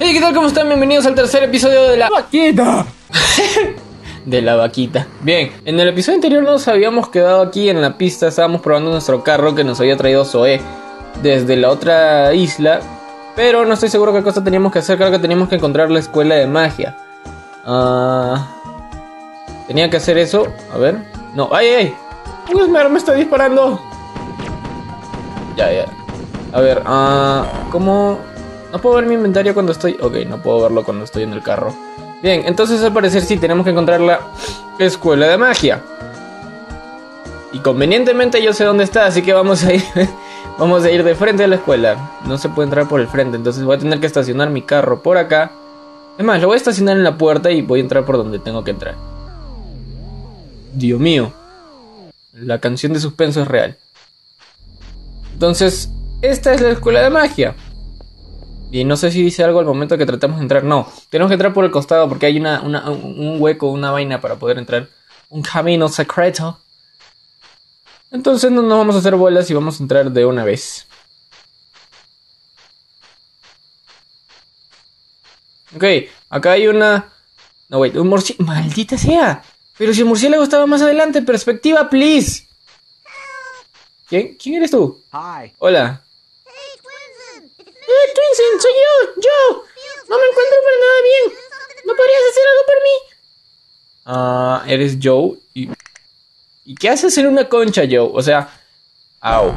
Hey, ¿qué tal? ¿Cómo están? Bienvenidos al tercer episodio de la vaquita. De la vaquita. Bien, en el episodio anterior nos habíamos quedado aquí en la pista. Estábamos probando nuestro carro que nos había traído Zoe desde la otra isla, pero no estoy seguro qué cosa teníamos que hacer. Creo que teníamos que encontrar la escuela de magia. Tenía que hacer eso. A ver. No, ¡ay, ay! ¡Un esmer me está disparando! Ya. A ver, ¿cómo? No puedo ver mi inventario cuando estoy... Ok, no puedo verlo cuando estoy en el carro. Bien, entonces al parecer sí, tenemos que encontrar la escuela de magia. Y convenientemente yo sé dónde está, así que vamos a ir vamos a ir de frente a la escuela. No se puede entrar por el frente, entonces voy a tener que estacionar mi carro por acá. Es más, lo voy a estacionar en la puerta y voy a entrar por donde tengo que entrar. Dios mío. La canción de suspenso es real. Entonces, esta es la escuela de magia. Y no sé si dice algo al momento que tratamos de entrar. No, tenemos que entrar por el costado porque hay un hueco, una vaina para poder entrar. Un camino secreto. Entonces no nos vamos a hacer bolas y vamos a entrar de una vez. Ok, acá hay una... No, wait, un murciélago. ¡Maldita sea! Pero si el murciélago estaba más adelante, perspectiva, please. ¿Quién eres tú? Hi. Hola. Twinsen, soy yo, Joe. No me encuentro para nada bien. ¿No podrías hacer algo por mí? Ah, eres Joe. ¿Y qué haces en una concha, Joe? O sea, au.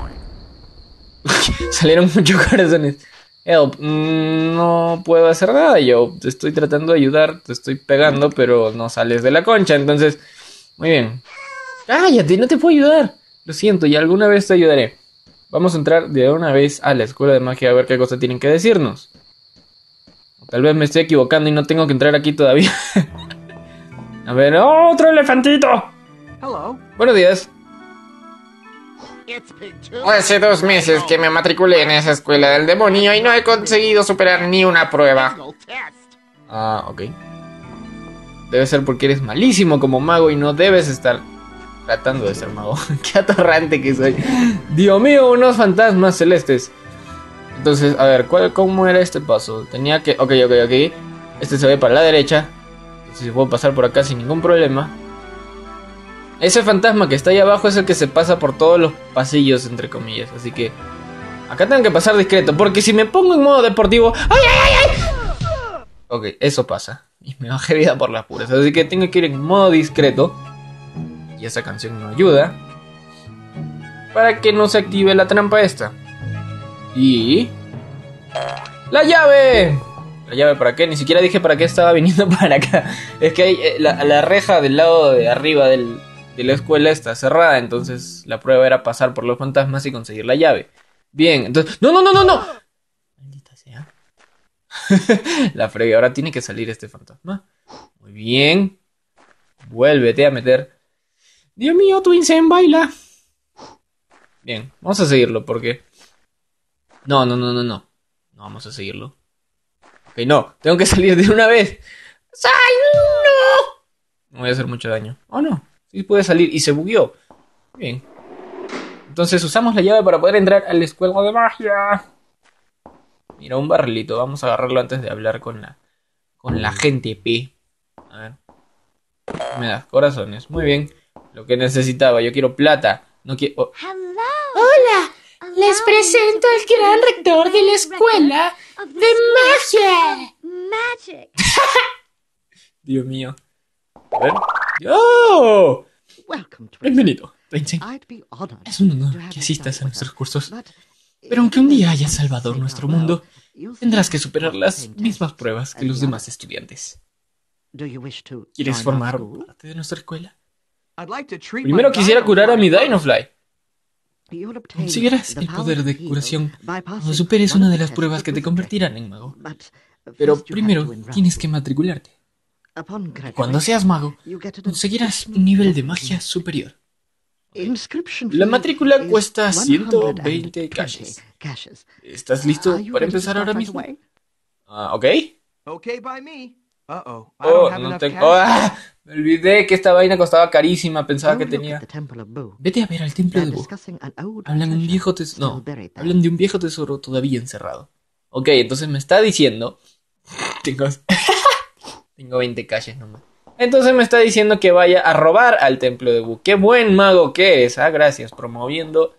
Salieron muchos corazones. Help, no puedo hacer nada, Joe. Te estoy tratando de ayudar, te estoy pegando, pero no sales de la concha, entonces... Muy bien. Cállate, no te puedo ayudar. Lo siento, y alguna vez te ayudaré. Vamos a entrar de una vez a la escuela de magia a ver qué cosa tienen que decirnos. Tal vez me estoy equivocando y no tengo que entrar aquí todavía. A ver, ¡otro elefantito! Hello. Buenos días. Hace 2 meses que me matriculé en esa escuela del demonio y no he conseguido superar ni una prueba. Ah, ok. Debe ser porque eres malísimo como mago y no debes estar... tratando de ser mago. Qué atorrante que soy. Dios mío, unos fantasmas celestes. Entonces, a ver, ¿cómo era este paso? Tenía que... Ok. Este se ve para la derecha. Entonces puedo pasar por acá sin ningún problema. Ese fantasma que está ahí abajo es el que se pasa por todos los pasillos, entre comillas. Así que... acá tengo que pasar discreto, porque si me pongo en modo deportivo... ¡Ay! Ok, eso pasa. Y me bajé vida por las puras. Así que tengo que ir en modo discreto. Y esa canción nos ayuda para que no se active la trampa esta. Y... ¡la llave! ¿La llave para qué? Ni siquiera dije para qué estaba viniendo para acá. Es que hay, la reja del lado de arriba de la escuela está cerrada. Entonces la prueba era pasar por los fantasmas y conseguir la llave. Bien, entonces... ¡No! Maldita sea. La fregué. Ahora tiene que salir este fantasma. Muy bien. Vuélvete a meter... Dios mío, Twinsen, baila. Bien, vamos a seguirlo porque... No. No vamos a seguirlo. Ok, no, tengo que salir de una vez. ¡Ay, no! No voy a hacer mucho daño. Oh, no, sí puede salir y se bugueó. Bien. Entonces usamos la llave para poder entrar al escuela de magia. Mira, un barrilito. Vamos a agarrarlo antes de hablar con la gente, P. A ver. Me das corazones, muy bien. Lo que necesitaba, yo quiero plata. No quiero... Oh. ¡Hola! Les presento al gran rector de la escuela de magia. Dios mío. A ver. ¡Oh! Bienvenido, Twinsen. Es un honor que asistas a nuestros cursos. Pero aunque un día hayas salvado nuestro mundo, tendrás que superar las mismas pruebas que los demás estudiantes. ¿Quieres formar parte de nuestra escuela? Primero quisiera curar a mi DinoFly. Conseguirás el poder de curación cuando superes una de las pruebas que te convertirán en mago. Pero primero tienes que matricularte. Cuando seas mago, conseguirás un nivel de magia superior. La matrícula cuesta 120 caches. ¿Estás listo para empezar ahora mismo? ¿Ok? Ok, by mí. Me olvidé que esta vaina costaba carísima. Pensaba que tenía... Vete a ver al Templo de Bù. Hablan de un viejo tesoro todavía encerrado. Ok, entonces me está diciendo chicos. Tengo 20 calles nomás. Entonces me está diciendo que vaya a robar al templo de Bù. ¡Qué buen mago que es! Ah, gracias. Promoviendo...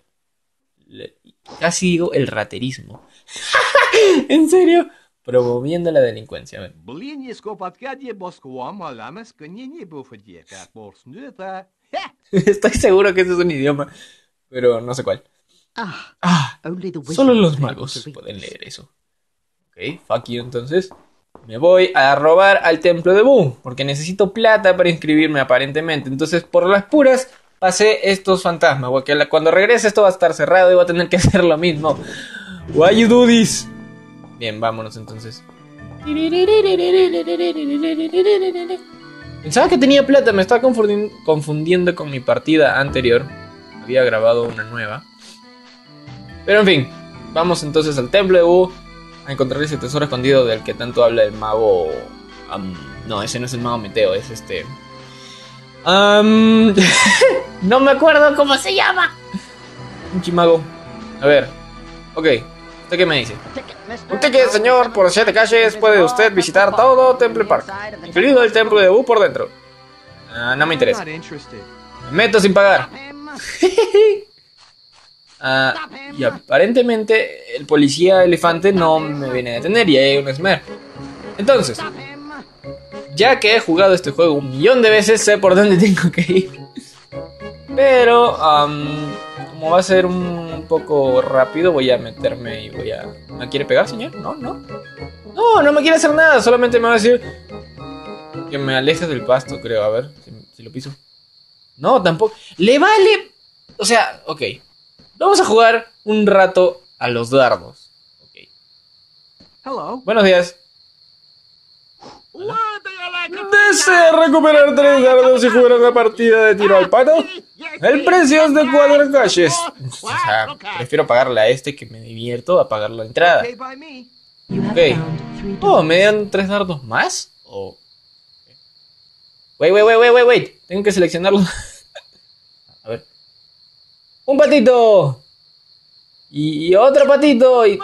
Casi digo el raterismo. ¿En serio? Promoviendo la delincuencia. A ver. Estoy seguro que ese es un idioma, pero no sé cuál. Solo los magos pueden leer eso. Ok, fuck you entonces. Me voy a robar al templo de Bù, porque necesito plata para inscribirme aparentemente. Entonces, por las puras, pasé estos fantasmas. Porque cuando regrese esto va a estar cerrado y voy a tener que hacer lo mismo. Why you do this? Bien, vámonos entonces. Pensaba que tenía plata, me estaba confundiendo con mi partida anterior. Había grabado una nueva. Pero en fin, vamos entonces al templo de Bù a encontrar ese tesoro escondido del que tanto habla el mago... no, ese no es el mago Meteo, es este... no me acuerdo cómo se llama. Un chimago. A ver, ok, ¿usted qué me dice? Un ticket, señor, por 7 calles puede usted visitar todo Temple Park, incluido el templo de Bù por dentro. No me interesa. Me meto sin pagar. Y aparentemente el policía elefante no me viene a detener y hay un esmer. Entonces, ya que he jugado este juego 1.000.000 de veces, sé por dónde tengo que ir. Pero, como va a ser un poco rápido, voy a meterme y voy a... ¿Me quiere pegar, señor? No, no. No, no me quiere hacer nada, solamente me va a decir... Que me alejes del pasto, creo, a ver, si lo piso. No, tampoco. Le vale... O sea, ok. Vamos a jugar un rato a los dardos. Okay. Hello. Buenos días. Hola. ¿Desea recuperar 3 dardos y jugar una partida de tiro al pato? El precio es de 4 calles. O sea, prefiero pagarle a este que me divierto a pagar la entrada. Ok. Oh, ¿me dan 3 dardos más? O... Wait. Tengo que seleccionarlos. A ver. ¡Un patito! ¡Y otro patito! Y...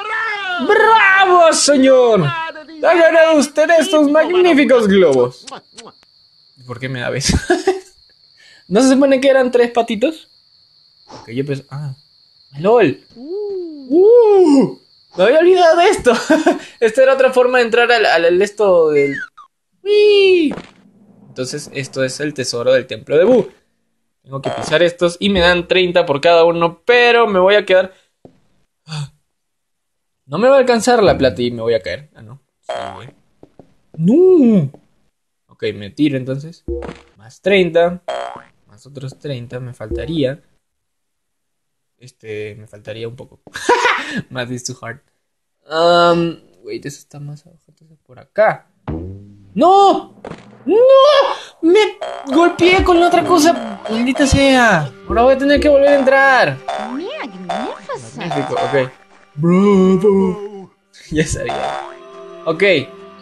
¡Bravo, señor! ¡Ha ganado usted estos magníficos globos! ¿Por qué me da besos? ¿No se supone que eran 3 patitos? Ok, yo pensé... ¡Ah! ¡Lol! ¡Me había olvidado de esto! Esta era otra forma de entrar al esto del... ¡Uy! Entonces, esto es el tesoro del templo de Bù. Tengo que pisar estos y me dan 30 por cada uno, pero me voy a quedar... No me va a alcanzar la plata y me voy a caer. Ah, no. Sí, güey. ¡No! Ok, me tiro entonces. Más 30. Más otros 30. Me faltaría... me faltaría un poco. Más is too hard. Wait, eso está más abajo. Por acá. ¡No! ¡No! ¡Me golpeé con la otra cosa! ¡Maldita sea! Ahora voy a tener que volver a entrar. Magnífico, ok. ¡Bravo! Ya sabía. Ok,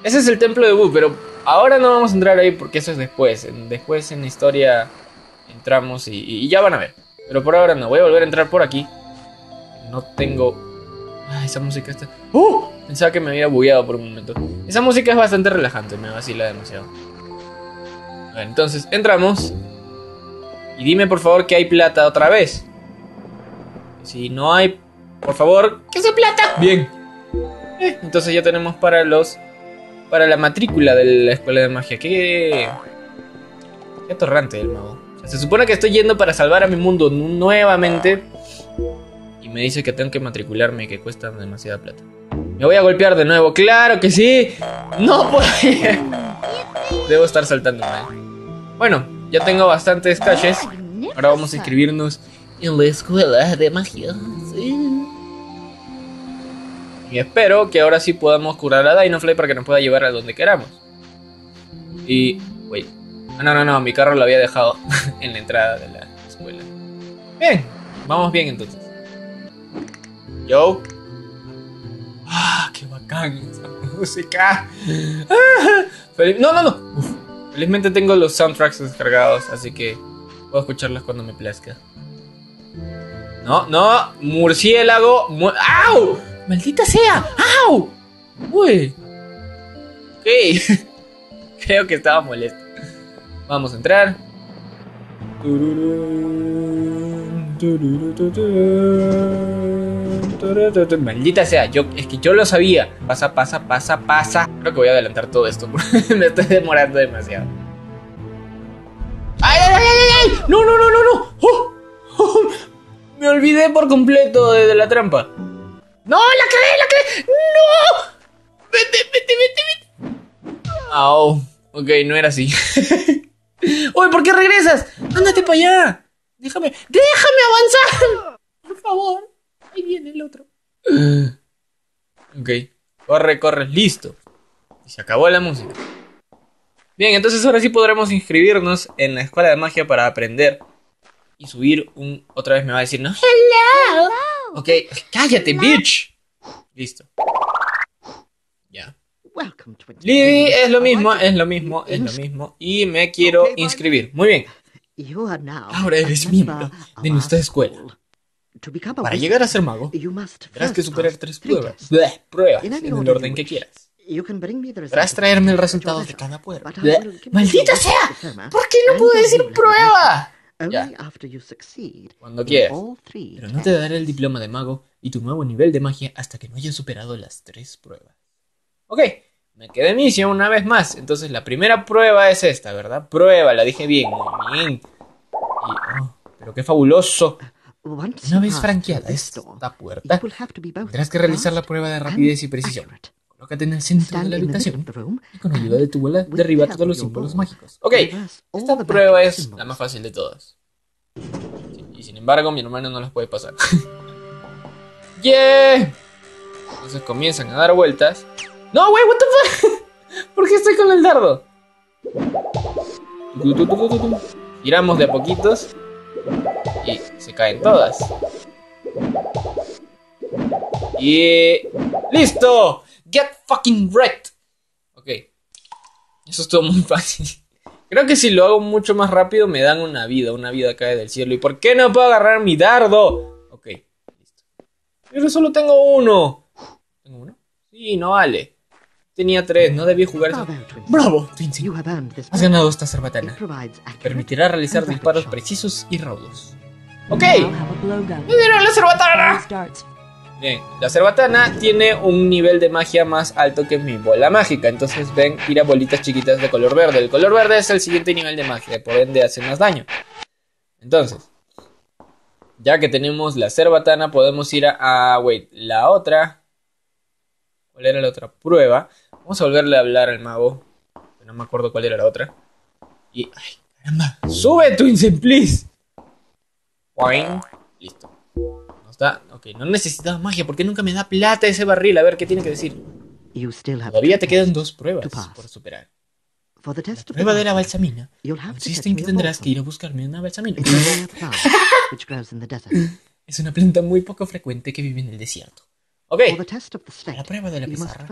ese es el templo de Bù, pero ahora no vamos a entrar ahí porque eso es después. Después en la historia entramos y ya van a ver. Pero por ahora no, voy a volver a entrar por aquí. No tengo... esa música está... ¡Oh! Pensaba que me había bugueado por un momento. Esa música es bastante relajante, me vacila demasiado. A ver, entonces entramos. Y dime por favor que hay plata otra vez. Si no hay... Por favor, ¡que se plata! Bien. Entonces ya tenemos para los... Para la matrícula de la Escuela de Magia. Qué atorrante el mago. O sea, se supone que estoy yendo para salvar a mi mundo nuevamente. Y me dice que tengo que matricularme y que cuesta demasiada plata. Me voy a golpear de nuevo. ¡Claro que sí! ¡No podía! Debo estar saltando mal. Bueno, ya tengo bastantes calles. Ahora vamos a inscribirnos en la Escuela de Magia. Sí. Y espero que ahora sí podamos curar a DinoFly para que nos pueda llevar a donde queramos. Y... Wait. No, mi carro lo había dejado en la entrada de la escuela. Bien, vamos bien entonces. Joe. ¡Ah, qué bacán esa música! ¡Ah! ¡No! Uf. Felizmente tengo los soundtracks descargados, así que puedo escucharlos cuando me plazca. No, murciélago. ¡Au! ¡Maldita sea! ¡Au! Uy. Ok, Ok. Creo que estaba molesto. Vamos a entrar. Maldita sea, es que yo lo sabía. Pasa, pasa, pasa, pasa. Creo que voy a adelantar todo esto. Me estoy demorando demasiado. ¡Ay, ay, ay, ay, ay! ¡No, no, no, no, no! ¡Oh! ¡Oh! Me olvidé por completo de la trampa. ¡No, la clavé, la clavé! ¡No! ¡Vete, vete, vete, vete! ¡Au! Ok, no era así. ¡Uy, por qué regresas! ¡Ándate para allá! ¡Déjame! ¡Déjame avanzar! ¡Por favor! Ahí viene el otro. Ok. Corre, corre. Listo. Y se acabó la música. Bien, entonces ahora sí podremos inscribirnos en la Escuela de Magia para aprender y subir un... Otra vez me va a decir, ¿no? ¡Hello! Ok, cállate, bitch. Listo. Ya. Libby, es lo mismo, es lo mismo, es lo mismo. Y me quiero inscribir. Muy bien. Ahora eres miembro de nuestra escuela. Para llegar a ser mago, tendrás que superar 3 pruebas en el orden que quieras. Podrás traerme el resultado de cada prueba. ¡Maldita sea! ¿Por qué no puedo decir prueba? Ya. Cuando quieras. Pero no te daré el diploma de mago y tu nuevo nivel de magia hasta que no hayas superado las 3 pruebas. Ok, me quedé inicio una vez más. Entonces la primera prueba es esta, ¿verdad? Prueba, la dije bien, muy bien. Y, oh, pero qué fabuloso. Una vez franqueada esta puerta, tendrás que realizar la prueba de rapidez y precisión. Colócate en el centro de la habitación y con ayuda de tu bola derriba todos los símbolos mágicos. Ok, esta prueba es la más fácil de todas. Y sin embargo, mi hermano no las puede pasar. ¡Yeah! Entonces comienzan a dar vueltas. ¡No, wey! ¿What the fuck? ¿Por qué estoy con el dardo? Giramos de a poquitos y se caen todas. Y... ¡listo! Get fucking wrecked. Ok. Eso estuvo muy fácil. Creo que si lo hago mucho más rápido me dan una vida. Una vida cae del cielo. ¿Y por qué no puedo agarrar mi dardo? Ok. Listo. Pero solo tengo uno. ¿Tengo uno? Sí, no vale. Tenía 3, no debí jugar. ¡Bravo, Twinsen! Has ganado esta cerbatana. Te permitirá realizar disparos precisos y raudos. Ok. ¡Me dieron la cerbatana! Bien, la cerbatana tiene un nivel de magia más alto que mi bola mágica. Entonces ven, tira bolitas chiquitas de color verde. El color verde es el siguiente nivel de magia, por ende hace más daño. Entonces, ya que tenemos la cerbatana, podemos ir a wait, la otra. ¿Cuál era la otra prueba? Vamos a volverle a hablar al mago. No me acuerdo cuál era la otra. Y... ¡ay, caramba! ¡Sube, Twinsen, please! Boing. Listo. Ok, no necesitaba magia. ¿Por qué nunca me da plata ese barril? A ver, ¿qué tiene que decir? Todavía te quedan 2 pruebas por superar. La prueba de la balsamina consiste en que tendrás que ir a buscarme una balsamina. Es una planta muy poco frecuente que vive en el desierto. Ok, para la prueba de la pizarra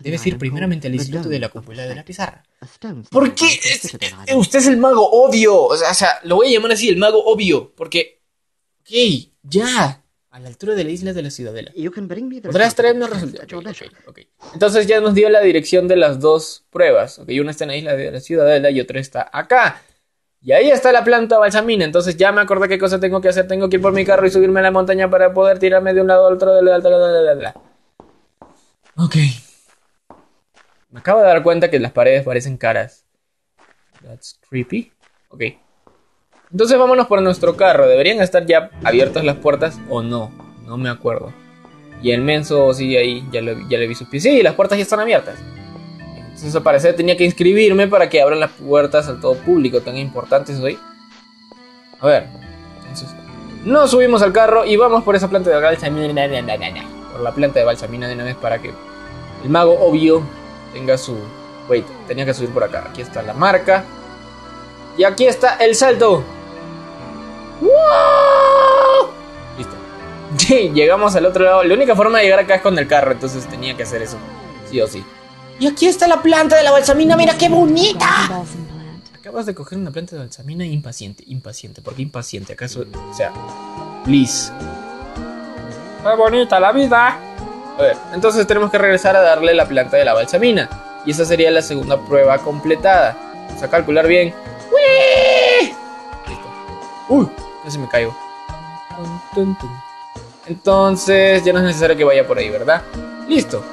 debes ir primeramente al Instituto de la Cúpula de la Pizarra. ¿Por qué? Usted es el mago obvio. O sea, lo voy a llamar así, el mago obvio. Porque... ok, ya... a la altura de la Isla de la Ciudadela. Podrás traerme el resultado. Okay. Entonces ya nos dio la dirección de las 2 pruebas. Ok, una está en la Isla de la Ciudadela y otra está acá. Y ahí está la planta balsamina. Entonces ya me acordé qué cosa tengo que hacer. Tengo que ir por mi carro y subirme a la montaña para poder tirarme de un lado al otro. Ok. Me acabo de dar cuenta que las paredes parecen caras. That's creepy. Ok. Entonces vámonos por nuestro carro. Deberían estar ya abiertas las puertas o no. No me acuerdo. Y el menso sigue ahí. Ya le vi sus pies. Sí, las puertas ya están abiertas. Entonces al parecer tenía que inscribirme para que abran las puertas al todo público. Tan importantes hoy. A ver. Entonces nos subimos al carro y vamos por esa planta de balsamina. Por la planta de balsamina de una vez para que el mago obvio tenga su... wait, tenía que subir por acá. Aquí está la marca. Y aquí está el salto. ¡Wow! Listo. Llegamos al otro lado. La única forma de llegar acá es con el carro. Entonces tenía que hacer eso. Sí o sí. Y aquí está la planta de la balsamina. ¡Mira qué bonita! Acabas de coger una planta de balsamina impaciente. Impaciente. ¿Por qué impaciente? ¿Acaso? O sea, please. ¡Qué bonita la vida! A ver, entonces tenemos que regresar a darle la planta de la balsamina. Y esa sería la segunda prueba completada. Vamos a calcular bien. ¡Wii! Listo. ¡Uy! Casi me caigo. Entonces ya no es necesario que vaya por ahí, ¿verdad? Listo.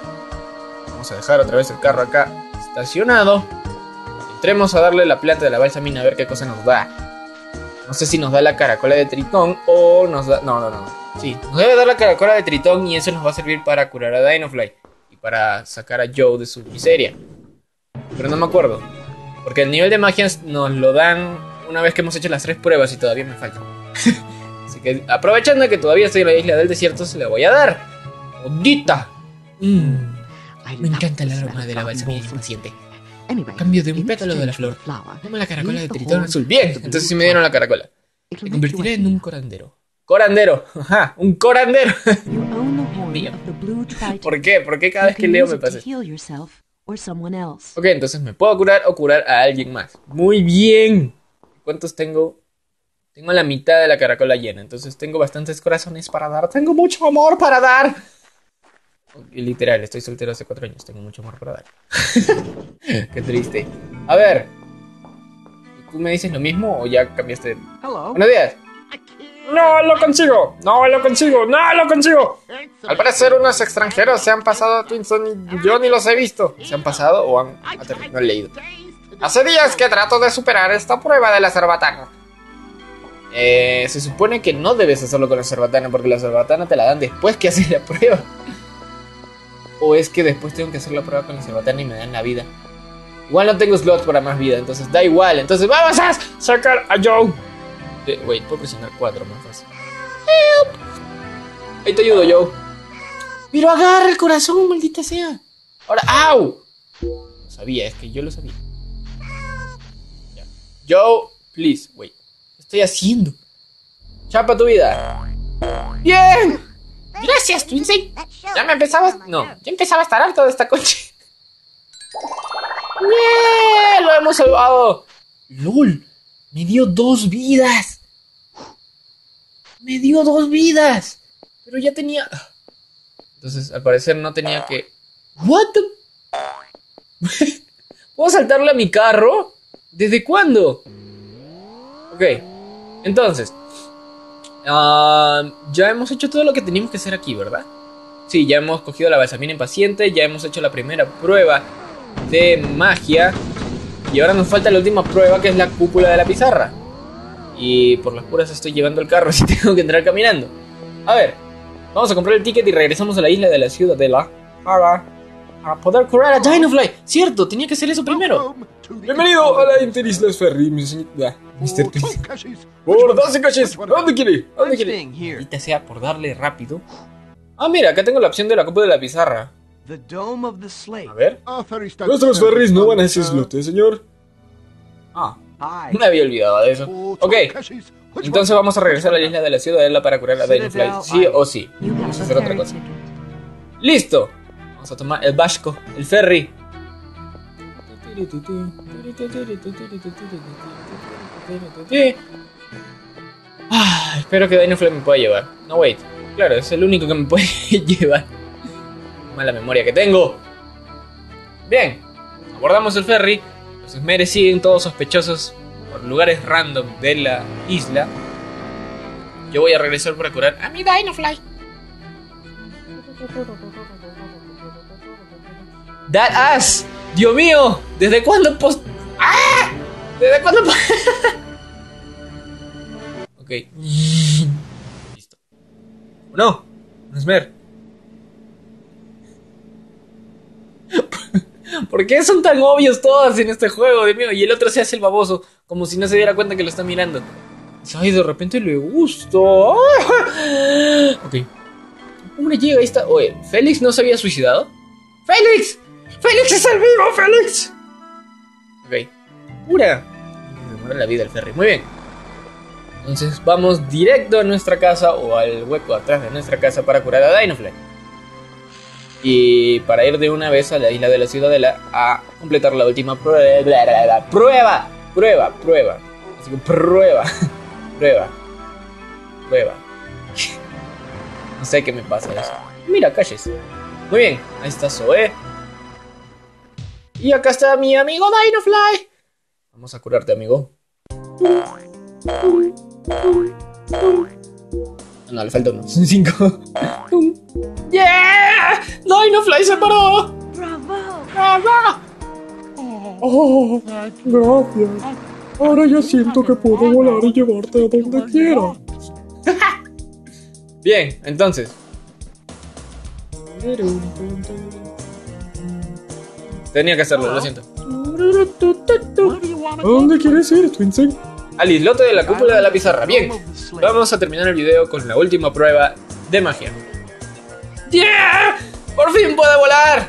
Vamos a dejar otra vez el carro acá estacionado. Entremos a darle la planta de la balsamina a ver qué cosa nos da. No sé si nos da la caracola de tritón o nos da... No. Sí, nos debe dar la caracola de tritón y eso nos va a servir para curar a DinoFly. Y para sacar a Joe de su miseria. Pero no me acuerdo. Porque el nivel de magia nos lo dan una vez que hemos hecho las 3 pruebas y todavía me falta. Así que aprovechando que todavía estoy en la isla del desierto, se la voy a dar. ¡Odita! Me encanta el aroma de la balsamina impaciente. Cambio de un pétalo de la flor. Toma la caracola de tritón azul. Bien, entonces sí me dieron la caracola. Me convertiré en un corandero. ¡Corandero! ¡Ajá! ¡Un corandero! ¿Por qué? ¿Por qué cada vez que leo me pasa? Ok, entonces me puedo curar o curar a alguien más. ¡Muy bien! ¿Cuántos tengo? Tengo la mitad de la caracola llena. Entonces tengo bastantes corazones para dar. ¡Tengo mucho amor para dar! Literal, estoy soltero hace 4 años. Tengo mucho amor para dar. Qué triste. A ver, ¿tú me dices lo mismo o ya cambiaste? Buenos días. ¡No lo consigo! ¡No lo consigo! ¡No lo consigo! Al parecer unos extranjeros se han pasado a Twinsen y yo ni los he visto. ¿Se han pasado o han aterrizado? No he leído. Hace días que trato de superar esta prueba de la cerbatana. Se supone que no debes hacerlo con la cerbatana porque la cerbatana te la dan después que haces la prueba. ¿O es que después tengo que hacer la prueba con la cerbatana y me dan la vida? Igual no tengo slots para más vida, entonces da igual. Entonces vamos a sacar a Joe. Wait, puedo presionar 4 más fácil. Help. Ahí te ayudo, Joe. Pero agarra el corazón, maldita sea. Ahora, ¡au! Lo sabía, es que yo lo sabía. Ya. Joe, please, wait. ¿Qué estoy haciendo? Chapa tu vida. ¡Bien! Gracias, Twinsen. Ya empezaba a estar harto de esta coche. ¡Bien! ¡Lo hemos salvado! ¡Lol! ¡Me dio 2 vidas! ¡Me dio 2 vidas! Pero ya tenía... Entonces, al parecer no tenía que... ¿What the...? ¿Puedo saltarle a mi carro? ¿Desde cuándo? Ok. Entonces... ya hemos hecho todo lo que teníamos que hacer aquí, ¿verdad? Sí, ya hemos cogido la balsamina impaciente, ya hemos hecho la primera prueba de magia. Y ahora nos falta la última prueba, que es la cúpula de la pizarra. Y por las puras estoy llevando el carro, si tengo que entrar caminando. A ver, vamos a comprar el ticket y regresamos a la isla de la Ciudadela para poder curar a DinoFly. Cierto, tenía que hacer eso primero. Bienvenido a la Interislas Ferry, Mr. Twinsen. Por 12 coches. ¿Dónde quiere? ¿Dónde quiere? Ahorita sea por darle rápido. Ah, mira, acá tengo la opción de la copa de la pizarra. A ver. Nuestros ferries no van a ese islote, señor. Ah, me había olvidado de eso. Ok, entonces vamos a regresar a la isla de la Ciudadela para curar a DinoFly. Sí o sí. Vamos a hacer otra cosa. ¡Listo! Vamos a tomar el vasco, el ferry. Ah, espero que DinoFly me pueda llevar. No, wait. Claro, es el único que me puede llevar. Mala memoria que tengo. Bien. Abordamos el ferry. Los esmeres siguen todos sospechosos por lugares random de la isla. Yo voy a regresar para curar a mi DinoFly. That ass. Dios mío, ¿desde cuándo ¡Ah! ¿Desde cuándo Ok. Listo. No, un esmer. ¿Por qué son tan obvios todos en este juego, Dios mío? Y el otro se hace el baboso, como si no se diera cuenta que lo está mirando. Ay, de repente le gustó. Ok. Hombre, llega, ahí está. Oye, ¿Félix no se había suicidado? ¡Félix! ¡Félix es el vivo, Félix! Ok. ¡Pura! Me demora la vida el ferry. Muy bien. Entonces vamos directo a nuestra casa o al hueco atrás de nuestra casa para curar a DinoFly. Y para ir de una vez a la isla de la Ciudadela a completar la última prueba. Así que prueba. No sé qué me pasa eso. Mira, calles. Muy bien. Ahí está Zoe. Y acá está mi amigo DinoFly. Vamos a curarte, amigo. No, le falta uno. Son 5. ¡Yeah! ¡DinoFly se paró! ¡Bravo! ¡Bravo! ¡Oh! Gracias. Ahora ya siento que puedo volar y llevarte a donde quiera. Bien, entonces. Tenía que hacerlo, lo siento. ¿A dónde quieres ir, Twinsen? Al islote de la cúpula de la pizarra. Bien, vamos a terminar el video con la última prueba de magia. ¡Yeah! ¡Por fin puedo volar!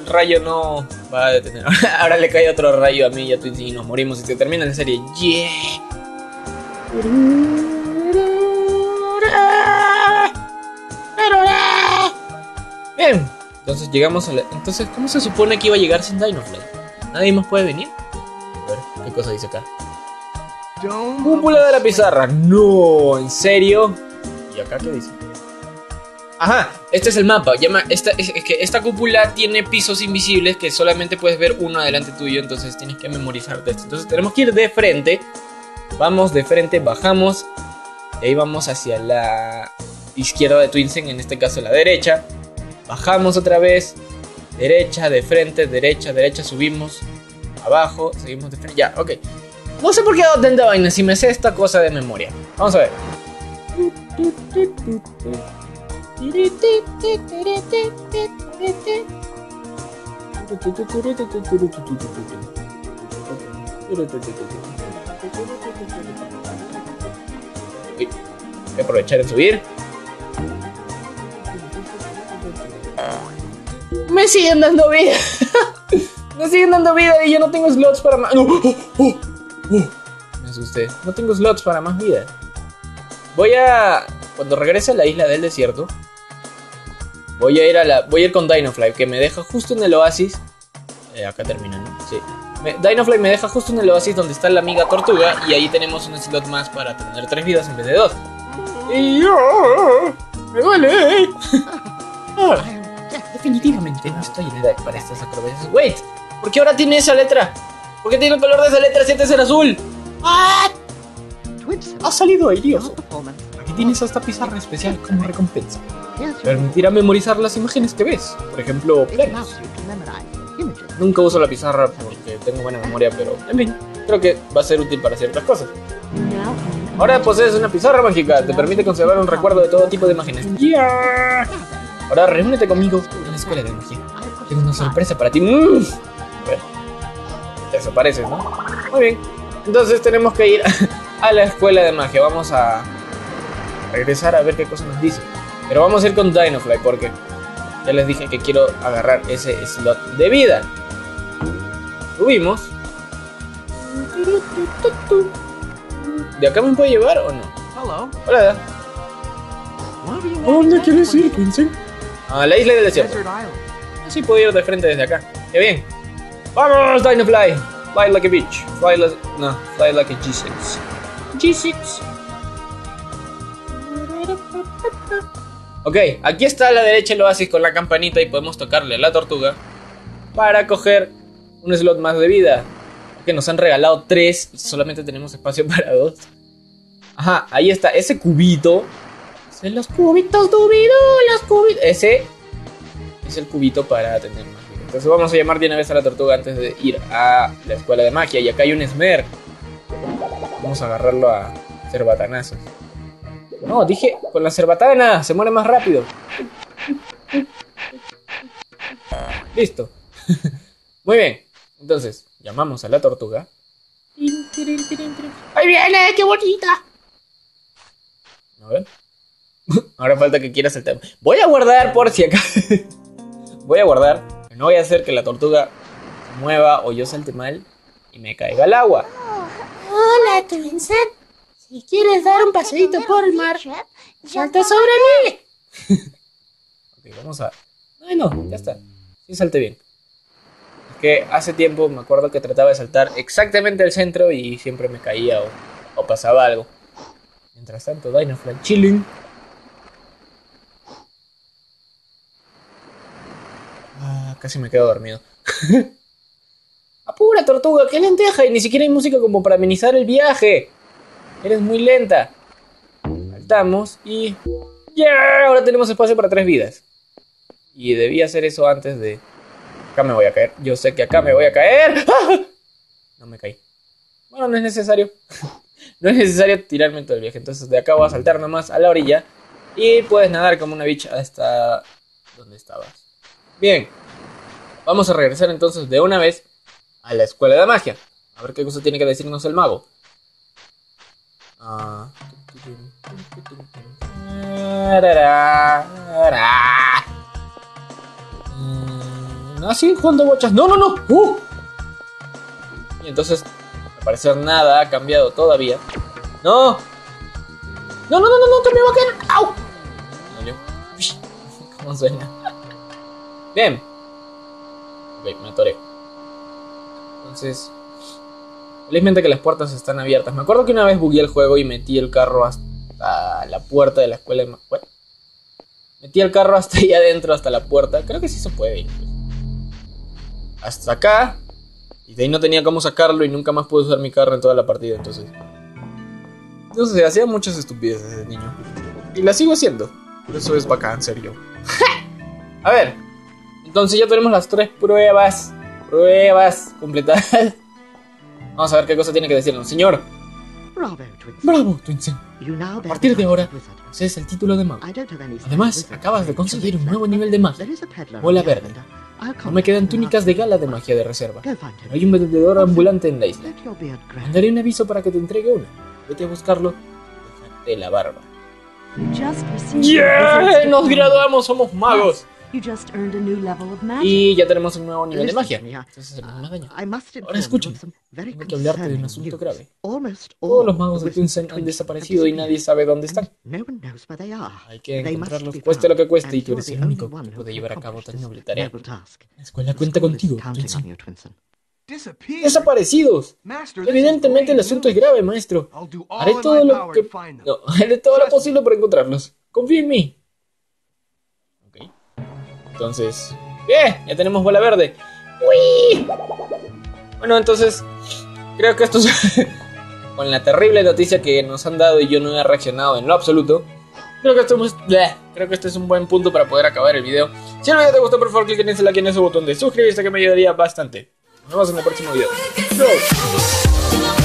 El rayo no va a detener. Ahora le cae otro rayo a mí y a Twinsen y nos morimos y se termina la serie. ¡Yeah! Bien, entonces llegamos a la... Entonces, ¿cómo se supone que iba a llegar sin DinoFly? ¿Nadie más puede venir? A ver, ¿qué cosa dice acá? Cúpula de la pizarra. No, ¿en serio? ¿Y acá qué dice? Ajá, este es el mapa. Esta cúpula tiene pisos invisibles que solamente puedes ver uno adelante tuyo. Entonces tienes que memorizarte esto. Entonces tenemos que ir de frente. Vamos de frente, bajamos. Y ahí vamos hacia la izquierda de Twinsen, en este caso la derecha. Bajamos otra vez. Derecha, de frente, derecha, derecha. Subimos, abajo, seguimos de frente. Ya, ok. No sé por qué hago tanta vaina si me sé esta cosa de memoria. Vamos a ver. Voy a aprovechar en subir. Me siguen dando vida. Me siguen dando vida y yo no tengo slots para más. Me asusté. No tengo slots para más vida. Voy a... Cuando regrese a la isla del desierto, voy a ir con DinoFly, que me deja justo en el oasis. Acá termina, ¿no? Sí. DinoFly me deja justo en el oasis donde está la amiga tortuga. Y ahí tenemos un slot más para tener 3 vidas en vez de 2. Y yo... ¡Me duele! Definitivamente no estoy en edad para estas acrobacias. ¡Wait! ¿Por qué ahora tiene esa letra? ¿Por qué tiene el color de esa letra si antes era azul? ¡Ah! Ha salido airoso. Aquí tienes esta pizarra especial como recompensa. Permitirá memorizar las imágenes que ves. Por ejemplo, planos. Nunca uso la pizarra porque tengo buena memoria, pero en fin, creo que va a ser útil para ciertas cosas. Ahora posees una pizarra mágica. Te permite conservar un recuerdo de todo tipo de imágenes. ¡Yeah! Ahora reúnete conmigo en la escuela de magia. Tengo una sorpresa para ti. A ver. Desapareces, ¿no? Muy bien. Entonces tenemos que ir a la escuela de magia. Vamos a regresar a ver qué cosa nos dice. Pero vamos a ir con DinoFly porque ya les dije que quiero agarrar ese slot de vida. Subimos. ¿De acá me puede llevar o no? Hola. ¿A dónde quieres ir, Twinsen? A la isla del desierto. Así puedo ir de frente desde acá. ¡Qué bien! ¡Vamos, DinoFly! Fly like a bitch. Fly like a G6. G6. Ok, aquí está a la derecha el oasis con la campanita y podemos tocarle a la tortuga para coger un slot más de vida. Que nos han regalado 3, solamente tenemos espacio para 2. Ajá, ahí está, ese cubito. Son los cubitos, los cubitos. Ese es el cubito para tener más. Entonces vamos a llamar de una vez a la tortuga antes de ir a la escuela de magia. Y acá hay un esmer. Vamos a agarrarlo a cerbatanazos. No, dije con la cerbatana, se muere más rápido. Listo. Muy bien. Entonces, llamamos a la tortuga. ¡Ahí viene! ¡Qué bonita! A ver. Ahora falta que quiera saltar. Voy a guardar por si acaso. Voy a guardar. No voy a hacer que la tortuga se mueva o yo salte mal y me caiga al agua. Hola, Twinsen. Si quieres dar un paseíto por el mar, salta sobre mí. Ok, vamos a... Ay, no, ya está. Sí, salté bien. Es que hace tiempo me acuerdo que trataba de saltar exactamente al centro y siempre me caía o pasaba algo. Mientras tanto, DinoFly chilling. Casi me quedo dormido. Pura tortuga, qué lenteja, y ni siquiera hay música como para amenizar el viaje. Eres muy lenta. Saltamos y... ¡Yeah! Ahora tenemos espacio para 3 vidas. Y debía hacer eso antes de... Acá me voy a caer. Yo sé que acá me voy a caer. ¡Ah! No me caí. Bueno, no es necesario. No es necesario tirarme todo el viaje. Entonces de acá voy a saltar nomás a la orilla. Y puedes nadar como una bicha hasta... donde estabas. Bien. Vamos a regresar entonces de una vez a la escuela de magia. A ver qué cosa tiene que decirnos el mago. No, sí, jugando bochas. ¡No, no, no! Y entonces, al parecer nada ha cambiado todavía. ¡No! ¡No, no, no, no, no! ¡Que me va a caer! ¡Au! ¿Cómo suena? Bien. Ok, me atoré. Entonces... felizmente que las puertas están abiertas. Me acuerdo que una vez bugué el juego y metí el carro hasta la puerta de la escuela de magia. Bueno, metí el carro hasta ahí adentro, hasta la puerta. Creo que sí se puede ir. Hasta acá. Y de ahí no tenía cómo sacarlo y nunca más pude usar mi carro en toda la partida, entonces... entonces hacía muchas estupideces de niño. Y las sigo haciendo. Por eso es bacán, en serio. A ver. Entonces ya tenemos las 3 pruebas. Pruebas completadas. Vamos a ver qué cosa tiene que decirnos, señor. Bravo, Twinsen. A partir de ahora, posees el título de mago. Además, acabas de conseguir un nuevo nivel de magia. Bola verde. No me quedan túnicas de gala de magia de reserva. Hay un vendedor ambulante en la isla. Mandaré un aviso para que te entregue una. Vete a buscarlo. Déjate la barba. ¡Yeah! ¡Nos graduamos! ¡Somos magos! Y ya tenemos un nuevo nivel de magia. Entonces, no daño. Ahora escúchame. Tengo que hablarte de un asunto grave. Todos los magos de Twinsen han desaparecido y nadie sabe dónde están. Hay que encontrarlos, cueste lo que cueste, y tú eres el único que puede llevar a cabo tan noble tarea. La escuela cuenta contigo, Twinsen. ¡Desaparecidos! Evidentemente el asunto es grave, maestro. Haré todo lo posible por encontrarlos. Confía en mí. Ok. Entonces... ¡bien! Ya tenemos bola verde. ¡Uy! Bueno, entonces... creo que esto es... con la terrible noticia que nos han dado y yo no he reaccionado en lo absoluto... Creo que este es un buen punto para poder acabar el video. Si el video te gustó, por favor, cliquen en ese like y en ese botón de suscribirse, que me ayudaría bastante. Nos vemos en el próximo video. ¡Chau!